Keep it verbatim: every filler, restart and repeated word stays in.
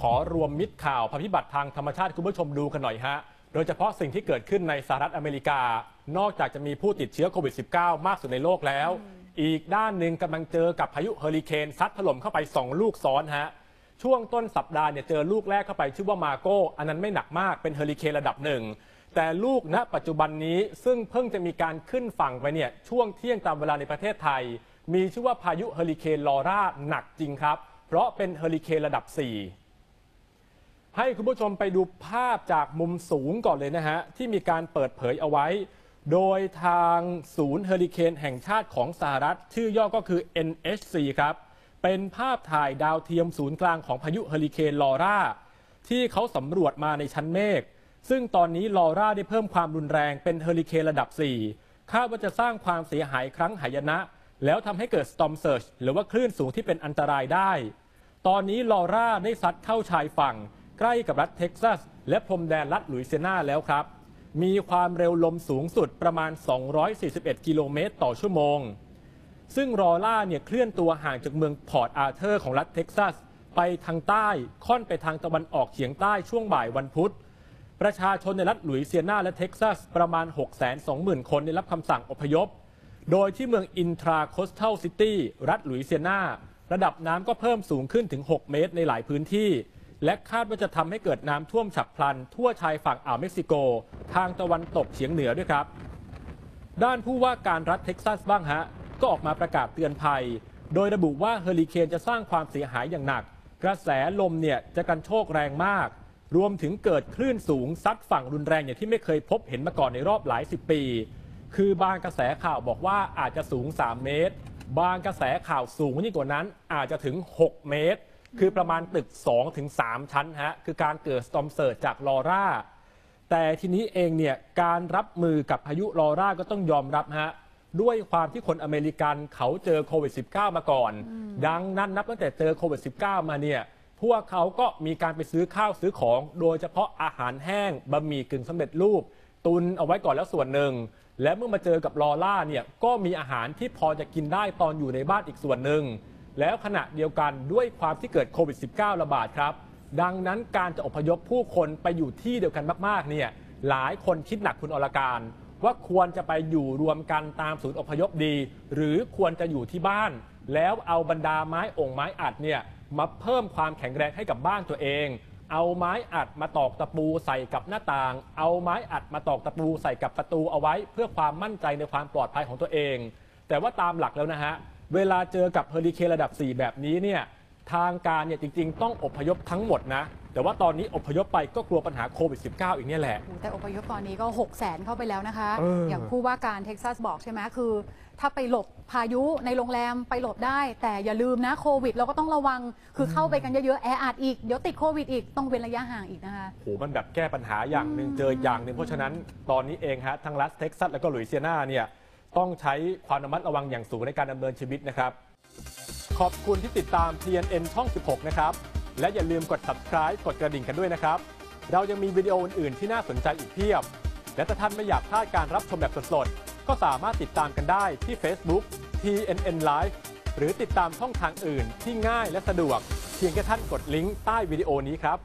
ขอรวมมิตรข่าวภัยพิบัติทางธรรมชาติคุณผู้ชมดูกันหน่อยฮะโดยเฉพาะสิ่งที่เกิดขึ้นในสหรัฐอเมริกานอกจากจะมีผู้ติดเชื้อโควิด สิบเก้า มากสุดในโลกแล้ว อ, อีกด้านหนึ่งกำลังเจอกับพายุเฮอริเคนซัดถล่มเข้าไปสองลูกซ้อนฮะช่วงต้นสัปดาห์เนี่ยเจอลูกแรกเข้าไปชื่อว่ามาโกอันนั้นไม่หนักมากเป็นเฮอริเคนระดับหนึ่งแต่ลูกณนะปัจจุบันนี้ซึ่งเพิ่งจะมีการขึ้นฝั่งไปเนี่ยช่วงเที่ยงตามเวลาในประเทศไทยมีชื่อว่าพายุเฮอริเคนลอร่าหนักจริงครับเพราะเป็นเฮอริเคนระดับสี่ให้คุณผู้ชมไปดูภาพจากมุมสูงก่อนเลยนะฮะที่มีการเปิดเผยเอาไว้โดยทางศูนย์เฮอริเคนแห่งชาติของสหรัฐชื่อย่อก็คือ เอ็น เอช ซี ครับเป็นภาพถ่ายดาวเทียมศูนย์กลางของพายุเฮอริเคนลอร่าที่เขาสำรวจมาในชั้นเมฆซึ่งตอนนี้ลอร่าได้เพิ่มความรุนแรงเป็นเฮอริเคนระดับสี่คาดว่าจะสร้างความเสียหายครั้งหายนะแล้วทำให้เกิด Storm Surge หรือว่าคลื่นสูงที่เป็นอันตรายได้ตอนนี้ลอร่าได้ซัดเข้าชายฝั่งใกล้กับรัฐเท็กซัสและพรมแดนรัฐลุยเซียนาแล้วครับมีความเร็วลมสูงสุดประมาณสองร้อยสี่สิบเอ็ดกิโลเมตรต่อชั่วโมงซึ่งลอร่าเนี่ยเคลื่อนตัวห่างจากเมืองพอร์ตอาร์เธอร์ของรัฐเท็กซัสไปทางใต้ค่อนไปทางตะวันออกเฉียงใต้ช่วงบ่ายวันพุธประชาชนในรัฐลุยเซียนาและเท็กซัสประมาณ หกแสนสองหมื่น คนได้รับคำสั่งอพยพโดยที่เมืองอินทราคอสทัลซิตี้รัฐลุยเซียนาระดับน้ำก็เพิ่มสูงขึ้นถึงหกเมตรในหลายพื้นที่และคาดว่าจะทำให้เกิดน้ำท่วมฉับพลันทั่วชายฝั่งอ่าวเม็กซิโกทางตะวันตกเฉียงเหนือด้วยครับด้านผู้ว่าการรัฐเท็กซัสบ้างฮะก็ออกมาประกาศเตือนภัยโดยระบุว่าเฮอริเคนจะสร้างความเสียหายอย่างหนักกระแสลมเนี่ยจะกันโชกแรงมากรวมถึงเกิดคลื่นสูงซัดฝั่งรุนแรงอย่างที่ไม่เคยพบเห็นมาก่อนในรอบหลายสิบปีคือบางกระแสข่าวบอกว่าอาจจะสูงสามเมตรบางกระแสข่าวสูงยิ่งกว่านั้นอาจจะถึงหกเมตรคือประมาณตึก สองถึงสาม ชั้นฮะคือการเกิด Storm Surge จากลอร่าแต่ทีนี้เองเนี่ยการรับมือกับพายุลอร่าก็ต้องยอมรับฮะด้วยความที่คนอเมริกันเขาเจอโควิด สิบเก้า มาก่อนดังนั้นนับตั้งแต่เจอโควิด สิบเก้า มาเนี่ยพวกเขาก็มีการไปซื้อข้าวซื้อของโดยเฉพาะอาหารแห้งบะหมี่กึ่งสำเร็จรูปตุนเอาไว้ก่อนแล้วส่วนหนึ่งและเมื่อมาเจอกับลอร่าเนี่ยก็มีอาหารที่พอจะกินได้ตอนอยู่ในบ้านอีกส่วนหนึ่งแล้วขณะเดียวกันด้วยความที่เกิดโควิด สิบเก้า ระบาดครับดังนั้นการจะอพยพผู้คนไปอยู่ที่เดียวกันมากๆเนี่ยหลายคนคิดหนักคุณอรการว่าควรจะไปอยู่รวมกันตามศูนย์อพยพดีหรือควรจะอยู่ที่บ้านแล้วเอาบรรดาไม้องไม้อัดเนี่ยมาเพิ่มความแข็งแรงให้กับบ้านตัวเองเอาไม้อัดมาตอกตะปูใส่กับหน้าต่างเอาไม้อัดมาตอกตะปูใส่กับประตูเอาไว้เพื่อความมั่นใจในความปลอดภัยของตัวเองแต่ว่าตามหลักแล้วนะฮะเวลาเจอกับเฮอริเคนระดับสี่แบบนี้เนี่ยทางการเนี่ยจริงๆต้องอพยพทั้งหมดนะแต่ว่าตอนนี้อพยพไปก็กลัวปัญหาโควิด สิบเก้า อีกเนี่ยแหละแต่อพยพตอนนี้ก็หกแสนเข้าไปแล้วนะคะอ อ, อย่างผู้ว่าการเท็กซัสบอกใช่ไหมคือถ้าไปหลบพายุในโรงแรมไปหลบได้แต่อย่าลืมนะโควิดเราก็ต้องระวังคือเข้าไปกันเยอะๆแออัดอีกเดี๋ยวติดโควิดอีกต้องเว้นระยะห่างอีกนะคะโหมันแบบแก้ปัญหาอย่างหนึ่งเจออย่างหนึ่งเพราะฉะนั้นตอนนี้เองฮะทั้งรัฐเท็กซัสแล้วก็ลุยเซียนาเนี่ยต้องใช้ความระมัดระวังอย่างสูงในการดำเนินชีวิตนะครับขอบคุณที่ติดตาม ที เอ็น เอ็น ช่อง สิบหก นะครับและอย่าลืมกด ซับสไครบ์ กดกระดิ่งกันด้วยนะครับเรายังมีวิดีโออื่นๆที่น่าสนใจอีกเพียบและถ้าท่านไม่อยากพลาดการรับชมแบบสดๆก็สามารถติดตามกันได้ที่ Facebook ที เอ็น เอ็น Live หรือติดตามช่องทางอื่นที่ง่ายและสะดวกเพียงแค่ท่านกดลิงก์ใต้วิดีโอนี้ครับ